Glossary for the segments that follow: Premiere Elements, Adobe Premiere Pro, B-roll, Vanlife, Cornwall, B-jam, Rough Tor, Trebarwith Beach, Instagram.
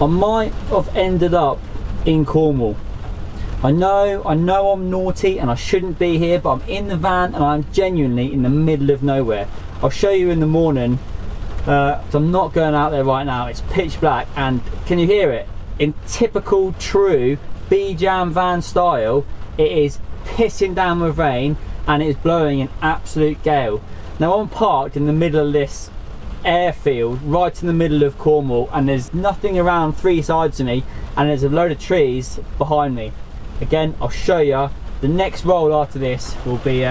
I might have ended up in Cornwall. I know I'm naughty and I shouldn't be here, but I'm in the van and I'm genuinely in the middle of nowhere. I'll show you in the morning. So I'm not going out there right now. It's pitch black, and can you hear it? In typical true B-jam van style, it is pissing down with rain and it is blowing an absolute gale. Now I'm parked in the middle of this airfield right in the middle of Cornwall, and there's nothing around three sides of me, and there's a load of trees behind me. Again, I'll show you. The next roll after this will be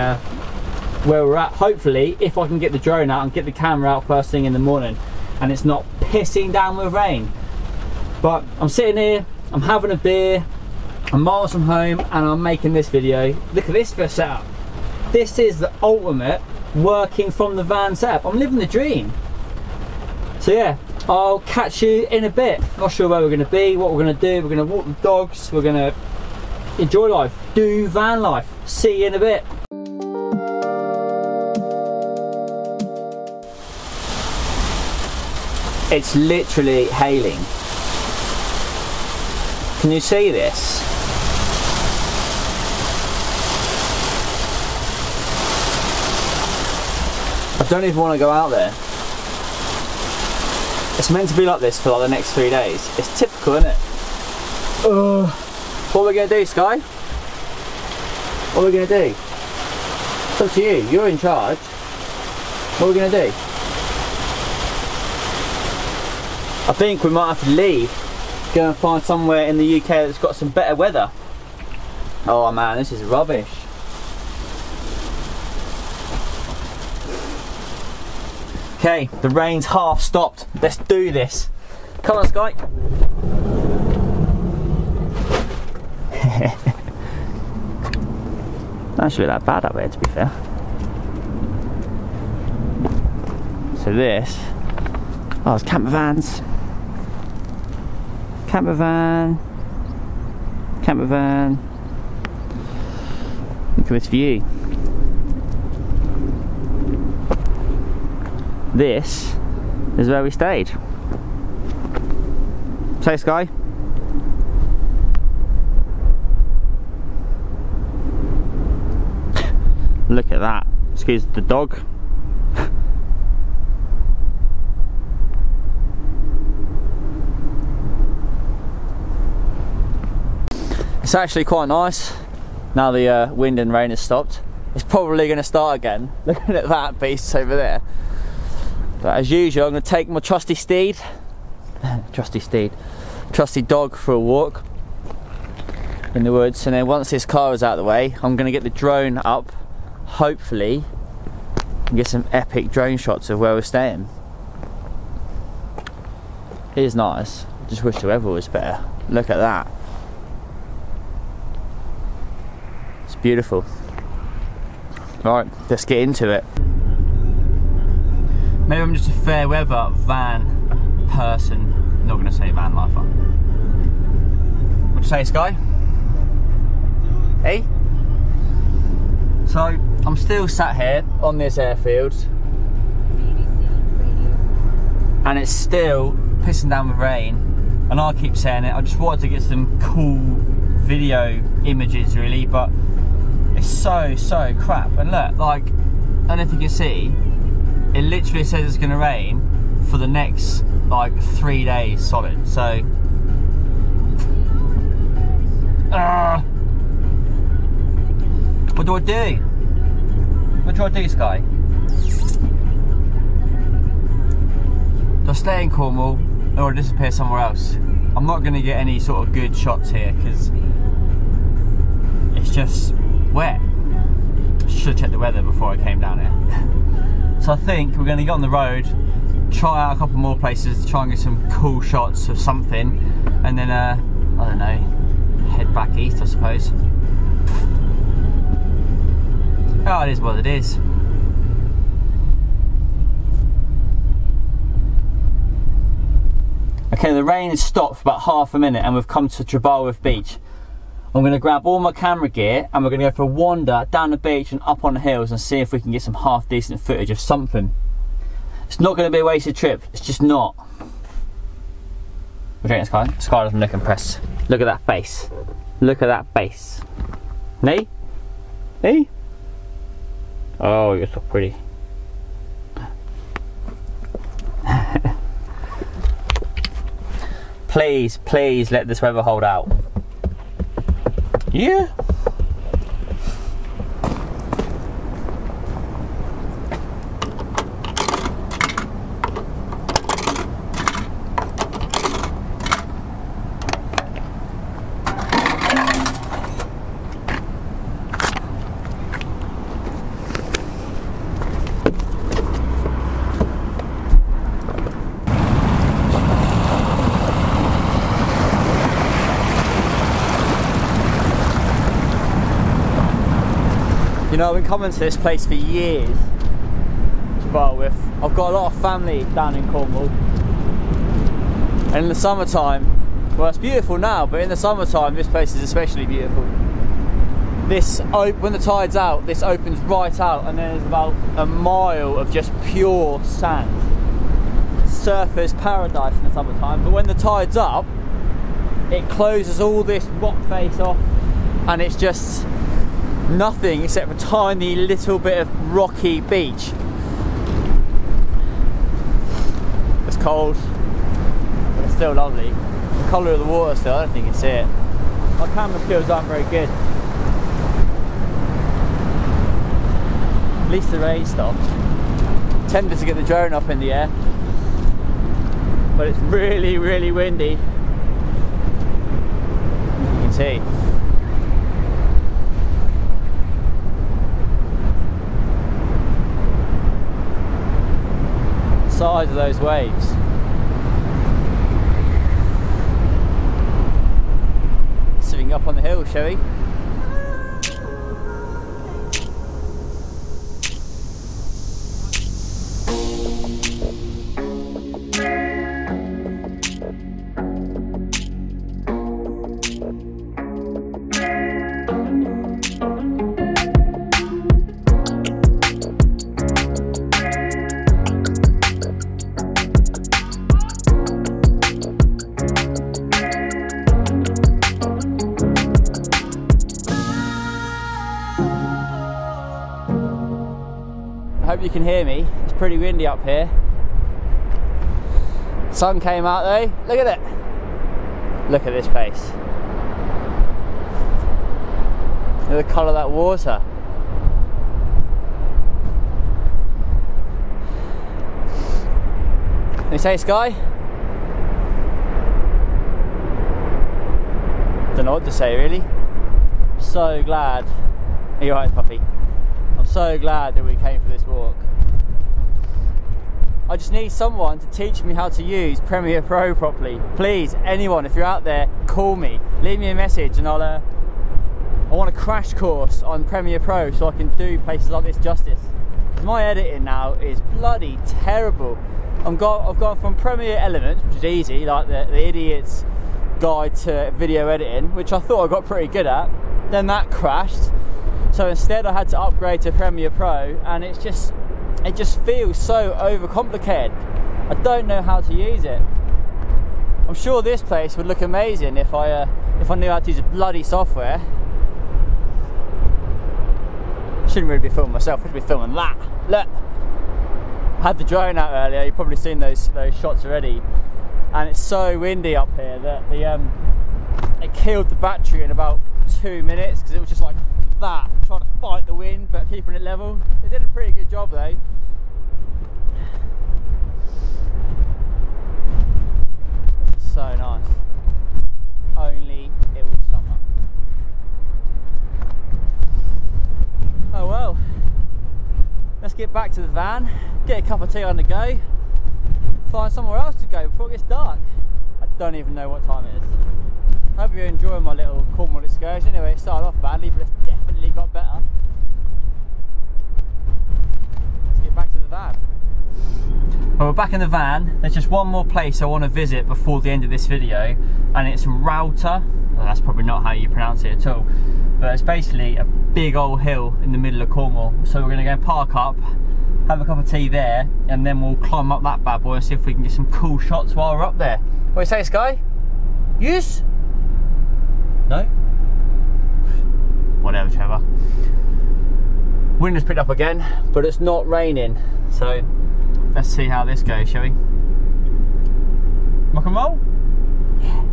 where we're at, hopefully, if I can get the drone out and get the camera out first thing in the morning and it's not pissing down with rain. But I'm sitting here, I'm having a beer, I'm miles from home, and I'm making this video. Look at this for a setup. This is the ultimate working from the van setup. I'm living the dream. So yeah, I'll catch you in a bit. Not sure where we're going to be, what we're going to do. We're going to walk the dogs, we're going to enjoy life, do van life. See you in a bit. It's literally hailing. Can you see this? I don't even want to go out there. It's meant to be like this for like the next 3 days. It's typical, isn't it? What are we going to do, Sky? What are we going to do? It's up to you. You're in charge. What are we going to do? I think we might have to leave. Go and find somewhere in the UK that's got some better weather. Oh man, this is rubbish. Okay, the rain's half stopped. Let's do this. Come on, Sky. Not actually that bad up there, to be fair. So this, oh, it's camper vans. Camper van. Camper van. Look at this view. This is where we stayed. Say, Sky. Look at that. Excuse the dog. It's actually quite nice now the wind and rain has stopped. It's probably going to start again. Looking at that beast over there. But as usual, I'm going to take my trusty steed, trusty dog for a walk in the woods, and then once this car is out of the way, I'm going to get the drone up, hopefully, and get some epic drone shots of where we're staying. It is nice. Just wish the weather was better. Look at that. It's beautiful. Right, let's get into it. Maybe I'm just a fair weather van person. I'm not going to say van lifer. What do you say, Sky? Hey? So, I'm still sat here on this airfield. And it's still pissing down with rain. And I keep saying it, I just wanted to get some cool video images really, but it's so crap. And look, like, I don't know if you can see, it literally says it's going to rain for the next like 3 days solid. So what do I do? What do I do, Sky? Do I stay in Cornwall or disappear somewhere else? I'm not going to get any sort of good shots here because it's just wet. I should have checked the weather before I came down here. So I think we're going to get on the road, try out a couple more places, try and get some cool shots of something, and then, I don't know, head back east, I suppose. Oh, it is what it is. Okay, the rain has stopped for about half a minute and we've come to Trebarwith Beach. I'm going to grab all my camera gear and we're going to go for a wander down the beach and up on the hills and see if we can get some half decent footage of something. It's not going to be a wasted trip, it's just not. Forget Sky doesn't look impressed. Look at that face. Look at that face. Nee? Nee? Oh, you're so pretty. Please, please let this weather hold out. Yeah. You know, I've been coming to this place for years, Trebarwith. I've got a lot of family down in Cornwall, and in the summertime, well, it's beautiful now, but in the summertime this place is especially beautiful. This, when the tide's out, this opens right out, and there's about a mile of just pure sand. Surfers paradise in the summertime, but when the tide's up, it closes all this rock face off, and it's just nothing except a tiny little bit of rocky beach. It's cold, but it's still lovely. The colour of the water still, I don't think you can see it. My camera skills aren't very good. At least the rain stopped. I tended to get the drone up in the air, but it's really, really windy. You can see. Size of those waves. Sitting up on the hill, shall we? You can hear me. It's pretty windy up here. Sun came out though. Look at it. Look at this place. Look at the colour of that water. Can you say Sky? Don't know what to say really. I'm so glad. Are you alright, puppy? I'm so glad that we came for this walk. I just need someone to teach me how to use Premiere Pro properly. Please, anyone, if you're out there, call me. Leave me a message and I'll I want a crash course on Premiere Pro so I can do places like this justice. My editing now is bloody terrible. I've gone from Premiere Elements, which is easy, like the idiot's guide to video editing, which I thought I got pretty good at. Then that crashed. So instead I had to upgrade to Premiere Pro, and it's just, it just feels so overcomplicated. I don't know how to use it. I'm sure this place would look amazing if I knew how to use a bloody software. Shouldn't really be filming myself, I should be filming that. Look! I had the drone out earlier, you've probably seen those shots already. And it's so windy up here that the it killed the battery in about 2 minutes because it was just like that, trying to fight the wind but keeping it level. They did a pretty good job though. This is so nice. Only it was summer. Oh well, let's get back to the van, get a cup of tea on the go, find somewhere else to go before it gets dark. I don't even know what time it is. I hope you're enjoying my little Cornwall excursion. Anyway, it started off badly, but it's definitely got better. Let's get back to the van. Well, we're back in the van. There's just one more place I want to visit before the end of this video, and it's Rough Tor. Well, that's probably not how you pronounce it at all, but it's basically a big old hill in the middle of Cornwall. So we're going to go and park up, have a cup of tea there, and then we'll climb up that bad boy and see if we can get some cool shots while we're up there. What do you say, Sky? Yes? No? Whatever, Trevor. Wind has picked up again, but it's not raining. So let's see how this goes, shall we? Rock and roll? Yeah.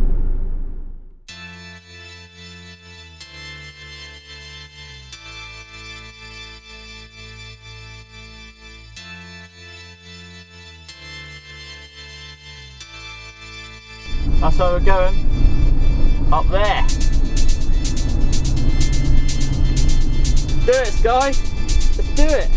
That's how we're going. Up there. Do it, Sky. Let's do it.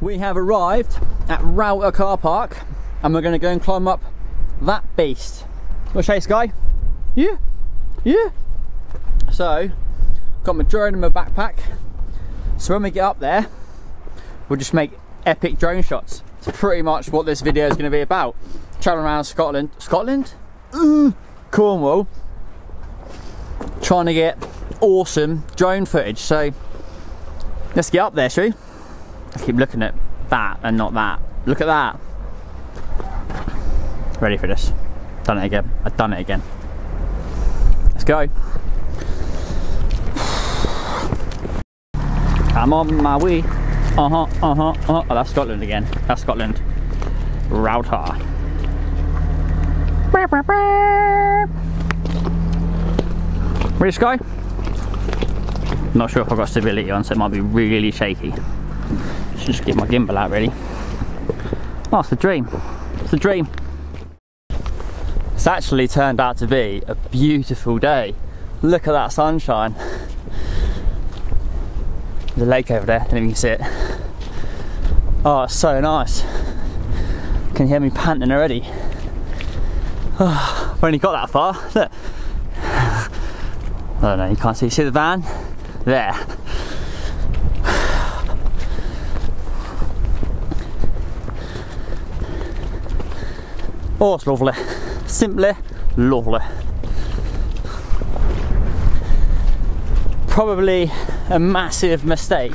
We have arrived at Router Car Park, and we're going to go and climb up that beast. We'll show you, Sky. Yeah, yeah. So, got my drone in my backpack. So when we get up there, we'll just make epic drone shots. It's pretty much what this video is going to be about. Traveling around Scotland, Cornwall, trying to get awesome drone footage. So let's get up there, shall we? I keep looking at that and not that. Look at that. Ready for this. Done it again. I've done it again. Let's go. I'm on my way. Oh, that's Scotland again. That's Scotland. Router. Ready, Sky? Not sure if I've got stability on, so it might be really shaky. Should just get my gimbal out, really. Oh, it's the dream. It's the dream. It's actually turned out to be a beautiful day. Look at that sunshine. There's a lake over there, I don't know if you can see it. Oh, it's so nice. You can hear me panting already. Oh, I've only got that far. Look. I don't know, you can't see. See the van? There. Oh, it's lovely. Simply lovely. Probably a massive mistake,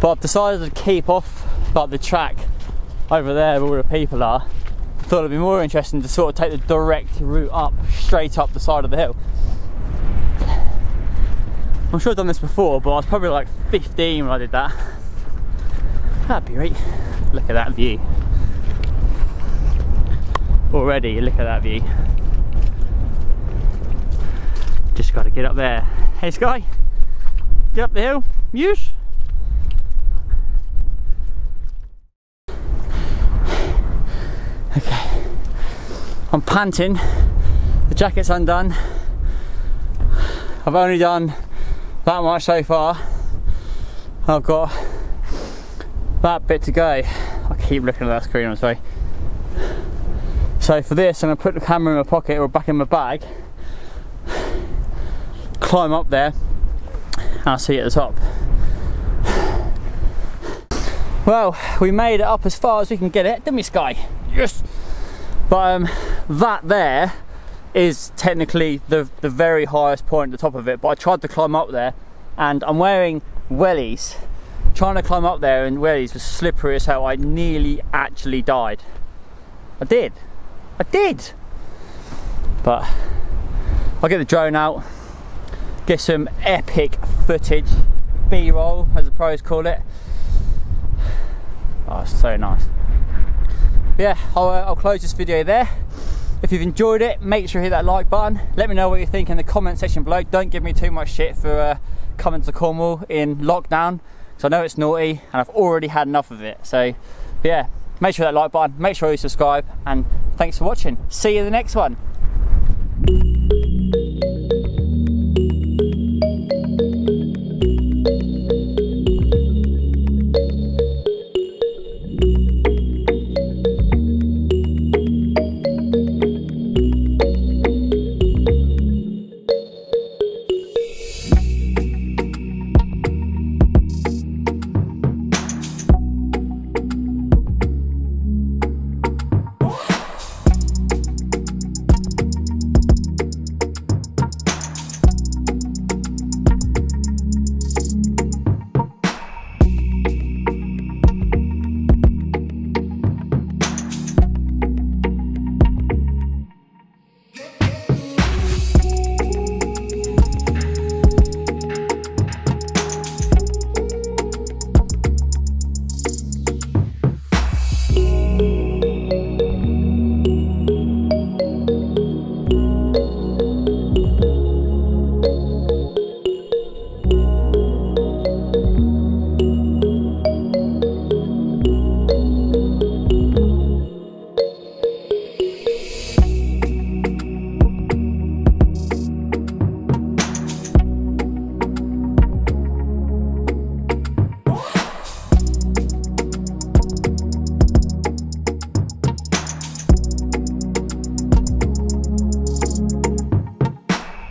but I've decided to keep off like the track over there where all the people are. Thought it'd be more interesting to sort of take the direct route up, straight up the side of the hill. I'm sure I've done this before, but I was probably like 15 when I did that. That'd be great. Look at that view. Already, look at that view. Just got to get up there. Hey, Sky, get up the hill. Yes. Okay, I'm panting. The jacket's undone. I've only done that much so far. I've got that bit to go. I keep looking at that screen, I'm sorry. So for this, I'm going to put the camera in my pocket or back in my bag, climb up there, and I'll see you at the top. Well, we made it up as far as we can get it, didn't we, Sky? Yes! But that there is technically the very highest point at the top of it, but I tried to climb up there, and I'm wearing wellies. Trying to climb up there in wellies was slippery as hell. I nearly actually died. I did. I did, but I'll get the drone out, get some epic footage, B-roll as the pros call it. Oh, it's so nice. But yeah, I'll close this video there. If you've enjoyed it, make sure you hit that like button. Let me know what you think in the comment section below. Don't give me too much shit for coming to Cornwall in lockdown, because I know it's naughty and I've already had enough of it. So yeah, make sure that like button, make sure you subscribe, and thanks for watching. See you in the next one.